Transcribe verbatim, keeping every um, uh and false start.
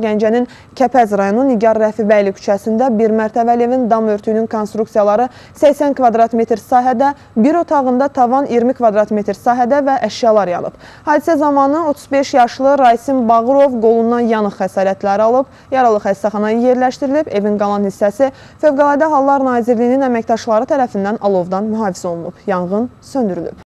Gəncənin Kəpəz rayonu Nigar Rəfi bəyli küçəsində bir mərtəbəli evin dam örtüyünün konstruksiyaları səksən kvadrat metr sahədə, bir otağında tavan iyirmi kvadrat metr sahədə və əşyalar yanıb. Hadisə zamanı otuz beş yaşlı Rəis Bağırov qolundan yanıq xəsarətləri alıb, yaralı xəstəxanaya yerləşdirilib, evin qalan hissəsi Fövqəladə Hallar Nazirliyinin əməkdaşları tərəfindən alovdan mühafizə olunub, yanğın söndürülüb.